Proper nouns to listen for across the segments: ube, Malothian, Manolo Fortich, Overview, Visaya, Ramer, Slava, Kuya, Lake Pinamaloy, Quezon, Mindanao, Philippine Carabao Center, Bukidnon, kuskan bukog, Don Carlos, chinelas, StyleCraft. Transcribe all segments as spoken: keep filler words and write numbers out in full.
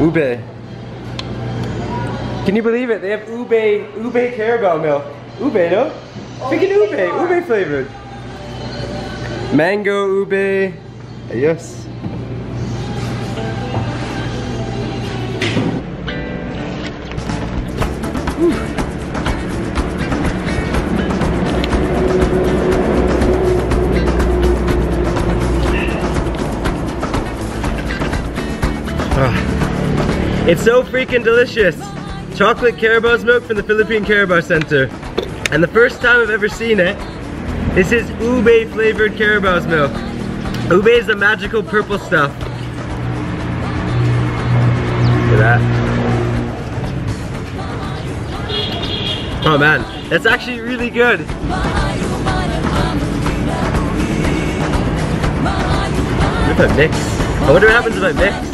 Ube. Can you believe it? They have ube, ube Carabao milk. Ube, no? Freaking ube, ube flavored. Mango ube. Yes. Whew. It's so freaking delicious! Chocolate Carabao's milk from the Philippine Carabao Center. And the first time I've ever seen it, this is ube flavored Carabao's milk. Ube is the magical purple stuff. Look at that. Oh man, that's actually really good. What if I mix? I wonder what happens if I mix.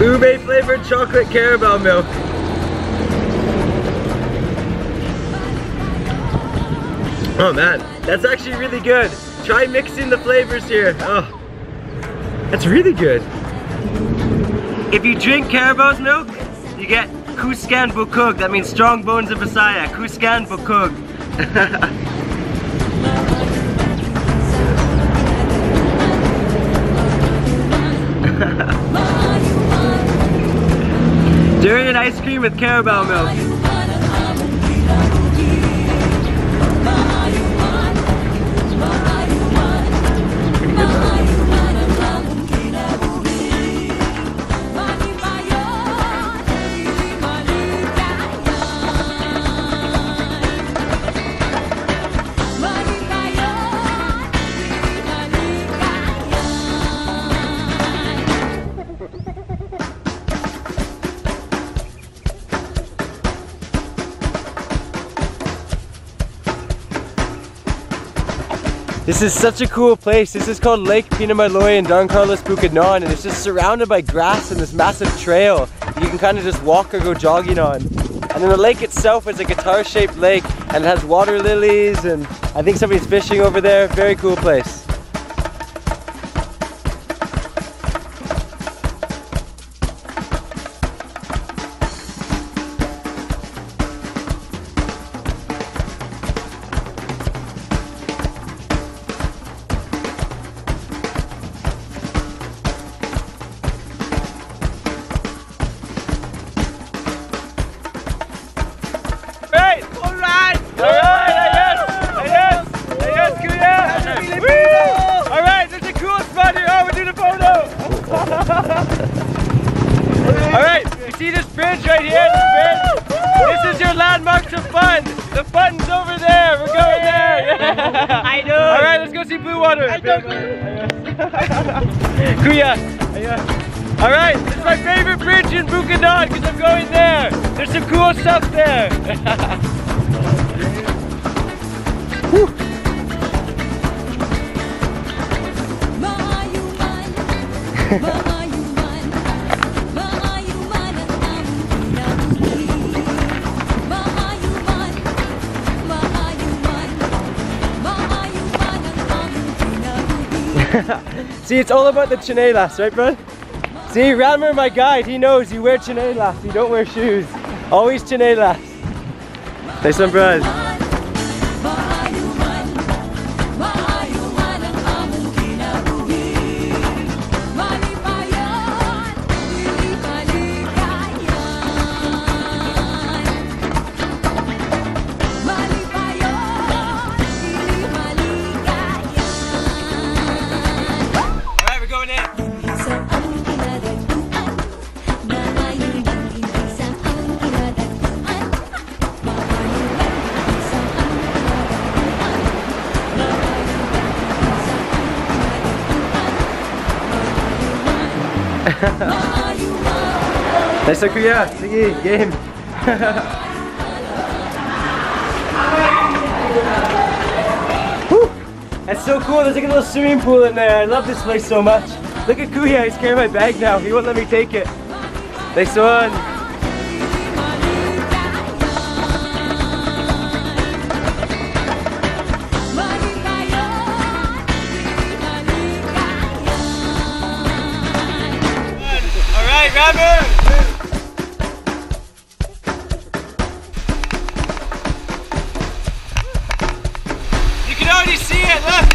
Ube flavored chocolate Carabao milk. Oh man, that's actually really good. Try mixing the flavors here. Oh, that's really good. If you drink Carabao's milk, you get kuskan bukog. That means strong bones of Visaya. Kuskan bukog. Durian ice cream with Carabao milk. This is such a cool place. This is called Lake Pinamaloy in Don Carlos, Bukidnon, and it's just surrounded by grass and this massive trail that you can kind of just walk or go jogging on. And then the lake itself is a guitar-shaped lake, and it has water lilies, and I think somebody's fishing over there. Very cool place. Kuya! Alright, this is my favorite bridge in Bukidnon because I'm going there! There's some cool stuff there! Whew. See, it's all about the chinelas, right bro? See, Ramer, my guide, he knows you wear chinelas, you don't wear shoes. Always chinelas. Say some bros. Nice to Kuya, sige, game. Woo! That's so cool, there's like a little swimming pool in there. I love this place so much. Look at Kuya, he's carrying my bag now. He won't let me take it. Nice one. namin! You can already see it, look!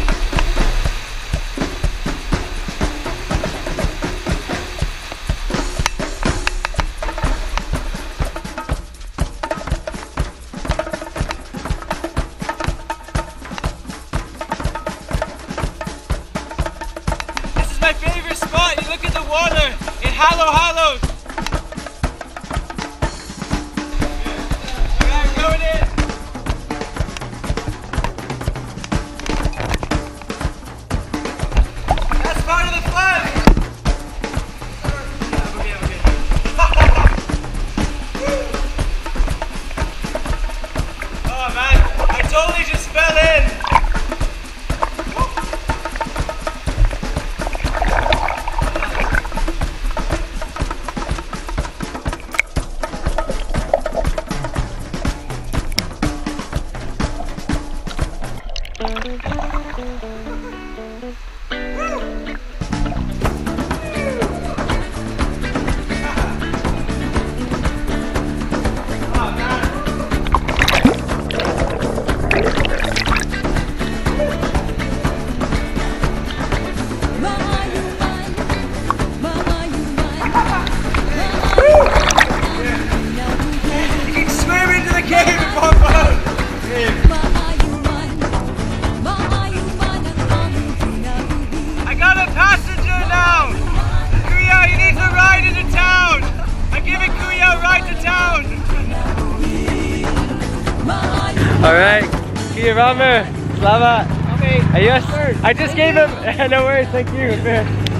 Alright, Kuya Ramer, Slava. Okay. Ayos. I just thank gave him, no worries, thank you.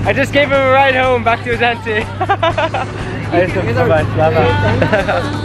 I just gave him a ride home back to his auntie. Ayos, bye-bye, Slava.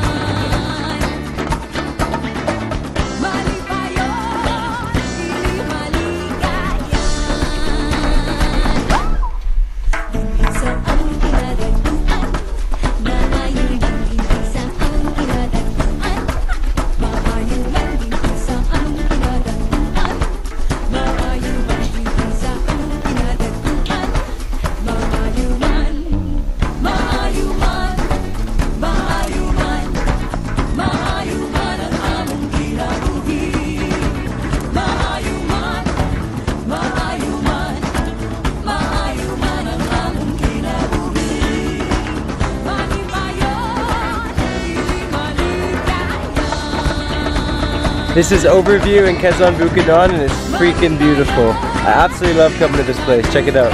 This is Overview in Quezon, Bukidnon, and it's freaking beautiful. I absolutely love coming to this place. Check it out.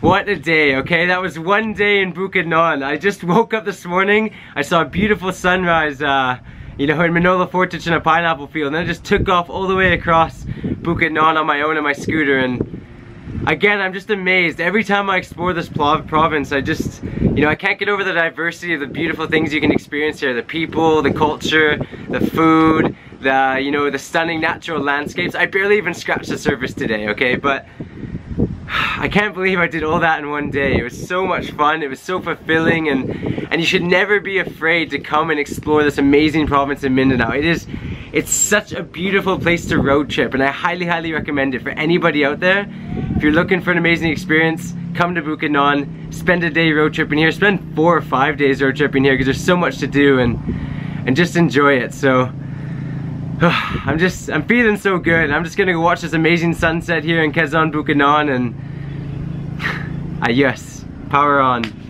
What a day, okay? That was one day in Bukidnon. I just woke up this morning, I saw a beautiful sunrise, uh, you know, in Manolo Fortich in a pineapple field, and I just took off all the way across Bukidnon on my own in my scooter, and again, I'm just amazed. Every time I explore this province, I just, you know, I can't get over the diversity of the beautiful things you can experience here. The people, the culture, the food, the, you know, the stunning natural landscapes. I barely even scratched the surface today, okay? But I can't believe I did all that in one day. It was so much fun, it was so fulfilling, and and you should never be afraid to come and explore this amazing province of Mindanao. It is, it's such a beautiful place to road trip, and I highly, highly recommend it for anybody out there. If you're looking for an amazing experience, come to Bukidnon, spend a day road tripping here, spend four or five days road tripping here, because there's so much to do, and and just enjoy it. So I'm just, I'm feeling so good. I'm just gonna go watch this amazing sunset here in Quezon, Bukidnon, and ah yes, power on.